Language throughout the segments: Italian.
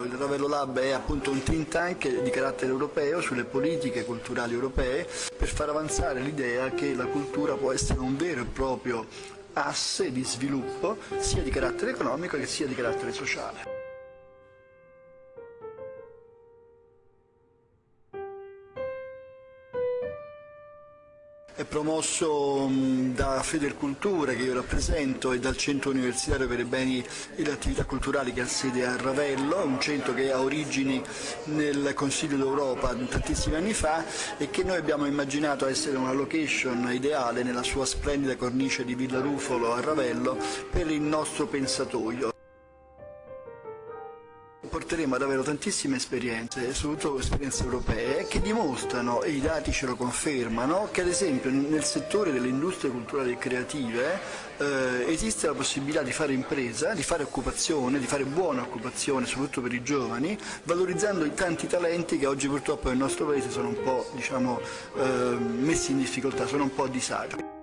Il Ravello Lab è appunto un think tank di carattere europeo sulle politiche culturali europee per far avanzare l'idea che la cultura può essere un vero e proprio asse di sviluppo sia di carattere economico che sia di carattere sociale. È promosso da Federculture, che io rappresento, e dal Centro Universitario per i Beni e le Attività Culturali, che ha sede a Ravello, un centro che ha origini nel Consiglio d'Europa tantissimi anni fa e che noi abbiamo immaginato essere una location ideale nella sua splendida cornice di Villa Rufolo a Ravello per il nostro pensatoio. Porteremo ad avere tantissime esperienze, soprattutto esperienze europee, che dimostrano, e i dati ce lo confermano, che ad esempio nel settore delle industrie culturali e creative esiste la possibilità di fare impresa, di fare occupazione, di fare buona occupazione, soprattutto per i giovani, valorizzando i tanti talenti che oggi purtroppo nel nostro paese sono un po', diciamo, messi in difficoltà, sono un po' a disagio.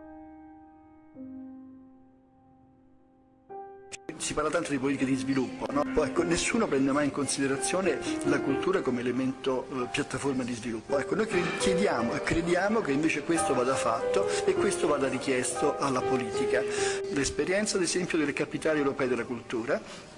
Si parla tanto di politiche di sviluppo, no? Ecco, nessuno prende mai in considerazione la cultura come elemento piattaforma di sviluppo. Ecco, noi chiediamo e crediamo che invece questo vada fatto e questo vada richiesto alla politica. L'esperienza, ad esempio, delle capitali europee della cultura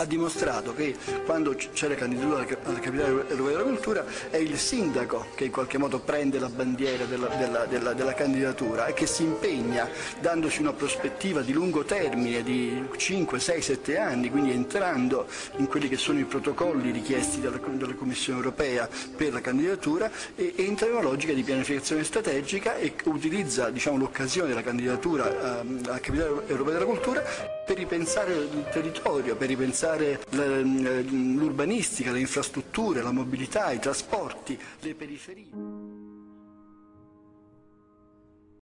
ha dimostrato che quando c'è la candidatura alla capitale europea della cultura è il sindaco che in qualche modo prende la bandiera della candidatura e che si impegna dandoci una prospettiva di lungo termine di 5, 6, 7 anni, quindi entrando in quelli che sono i protocolli richiesti dalla Commissione europea per la candidatura, e entra in una logica di pianificazione strategica e utilizza, diciamo, l'occasione della candidatura alla capitale europea della cultura per ripensare il territorio, per ripensare l'urbanistica, le infrastrutture, la mobilità, i trasporti, le periferie.